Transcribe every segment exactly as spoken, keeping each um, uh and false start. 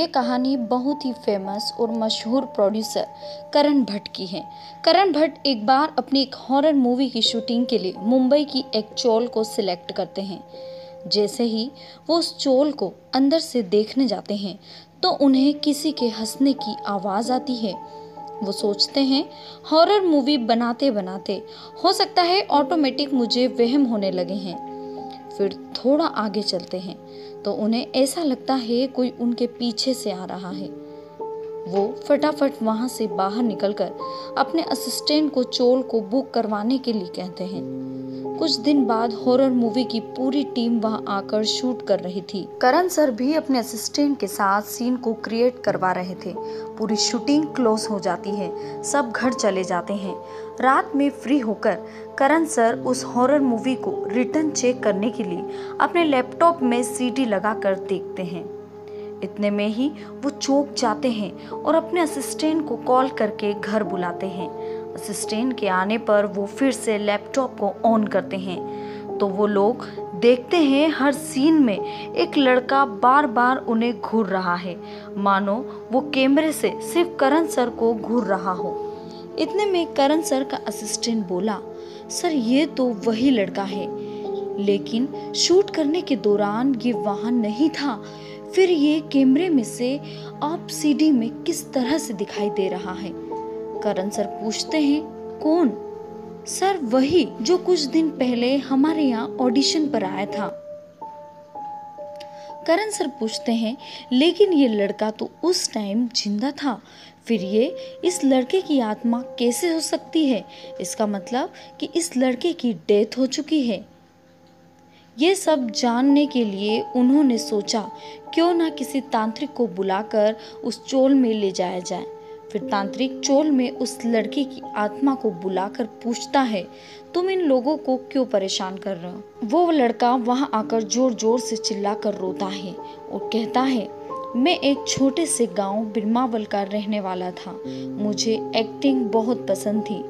ये कहानी बहुत ही फेमस और मशहूर प्रोड्यूसर करण भट्ट की है। करण भट्ट एक बार अपनी एक हॉरर मूवी की शूटिंग के लिए मुंबई की एक चोल को सिलेक्ट करते हैं। जैसे ही वो उस चोल को अंदर से देखने जाते हैं तो उन्हें किसी के हंसने की आवाज़ आती है। वो सोचते हैं हॉरर मूवी बनाते बनाते हो सकता है ऑटोमेटिक मुझे वहम होने लगे हैं। फिर थोड़ा आगे चलते हैं तो उन्हें ऐसा लगता है कोई उनके पीछे से आ रहा है। वो फटाफट वहाँ से बाहर निकलकर अपने असिस्टेंट को चोल को बुक करवाने के लिए कहते हैं। कुछ दिन बाद हॉरर मूवी की पूरी टीम वहाँ आकर शूट कर रही थी। करण सर भी अपने असिस्टेंट के साथ सीन को क्रिएट करवा रहे थे। पूरी शूटिंग क्लोज हो जाती है, सब घर चले जाते हैं। रात में फ्री होकर करण सर उस हॉरर मूवी को रिटर्न चेक करने के लिए अपने लैपटॉप में सीडी लगाकर देखते हैं। इतने में ही वो चौंक जाते हैं और अपने असिस्टेंट को कॉल करके घर बुलाते हैं। असिस्टेंट के आने पर वो फिर से लैपटॉप को ऑन करते हैं तो वो लोग देखते हैं हर सीन में एक लड़का बार बार उन्हें घूर रहा है, मानो वो कैमरे से सिर्फ करण सर को घूर रहा हो। इतने में करण सर का असिस्टेंट बोला, सर ये तो वही लड़का है, लेकिन शूट करने के दौरान ये वहाँ नहीं था, फिर ये कैमरे में से आप सीडी में किस तरह से दिखाई दे रहा है। करण सर पूछते हैं, कौन? सर वही जो कुछ दिन पहले हमारे यहाँ ऑडिशन पर आया था। करण सर पूछते हैं, लेकिन ये लड़का तो उस टाइम जिंदा था, फिर ये इस लड़के की आत्मा कैसे हो सकती है? इसका मतलब कि इस लड़के की डेथ हो चुकी है। ये सब जानने के लिए उन्होंने सोचा क्यों ना किसी तांत्रिक को बुलाकर उस चोल में ले जाया जाए। फिर तांत्रिक चोल में उस लड़के की आत्मा को बुलाकर पूछता है, तुम इन लोगों को क्यों परेशान कर रहे हो? वो लड़का वहाँ आकर जोर जोर से चिल्लाकर रोता है और कहता है, मैं एक छोटे से गांव बिरमावल का रहने वाला था। मुझे एक्टिंग बहुत पसंद थी,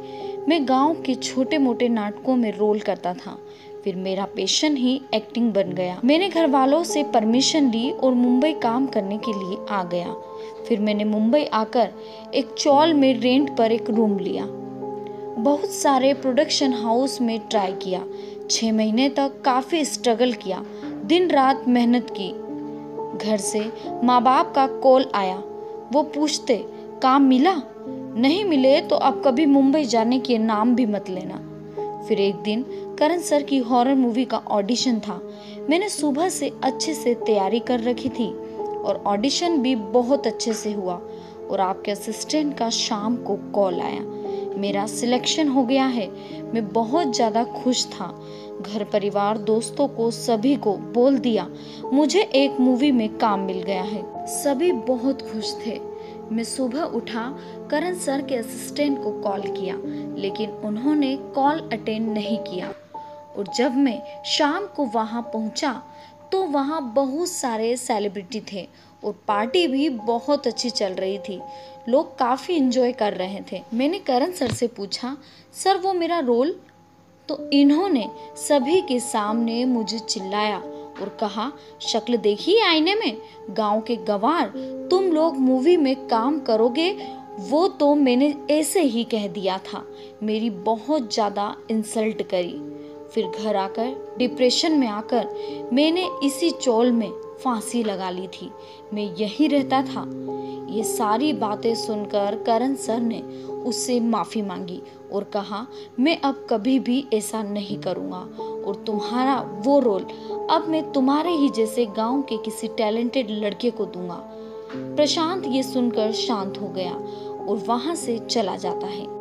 मैं गांव के छोटे मोटे नाटकों में रोल करता था। फिर मेरा पैशन ही एक्टिंग बन गया। मैंने घर वालों से परमिशन ली और मुंबई काम करने के लिए आ गया। फिर मैंने मुंबई आकर एक चौल में रेंट पर एक रूम लिया। बहुत सारे प्रोडक्शन हाउस में ट्राई किया, छः महीने तक काफ़ी स्ट्रगल किया, दिन रात मेहनत की। घर से माँ बाप का कॉल आया, वो पूछते काम मिला? नहीं मिले तो आप कभी मुंबई जाने के नाम भी मत लेना। फिर एक दिन करण सर की हॉरर मूवी का ऑडिशन था। मैंने सुबह से अच्छे से तैयारी कर रखी थी और ऑडिशन भी बहुत अच्छे से हुआ और आपके असिस्टेंट का शाम को कॉल आया, मेरा सिलेक्शन हो गया है। मैं बहुत ज़्यादा खुश था, घर परिवार दोस्तों को सभी को बोल दिया मुझे एक मूवी में काम मिल गया है। सभी बहुत खुश थे। मैं सुबह उठा, करण सर के असिस्टेंट को कॉल किया लेकिन उन्होंने कॉल अटेंड नहीं किया। और जब मैं शाम को वहाँ पहुँचा तो वहाँ बहुत सारे सेलिब्रिटी थे और पार्टी भी बहुत अच्छी चल रही थी, लोग काफ़ी एंजॉय कर रहे थे। मैंने करण सर से पूछा, सर वो मेरा रोल? तो इन्होंने सभी के सामने मुझे चिल्लाया और कहा, शक्ल देखी आईने में, गांव के गंवार, तुम लोग मूवी में काम करोगे। वो तो मैंने ऐसे ही कह दिया था, मेरी बहुत ज़्यादा इंसल्ट करी। फिर घर आकर डिप्रेशन में आकर मैंने इसी चोल में फांसी लगा ली थी, मैं यहीं रहता था। ये सारी बातें सुनकर करण सर ने उससे माफ़ी मांगी और कहा, मैं अब कभी भी ऐसा नहीं करूँगा और तुम्हारा वो रोल अब मैं तुम्हारे ही जैसे गांव के किसी टैलेंटेड लड़के को दूंगा। प्रशांत ये सुनकर शांत हो गया और वहाँ से चला जाता है।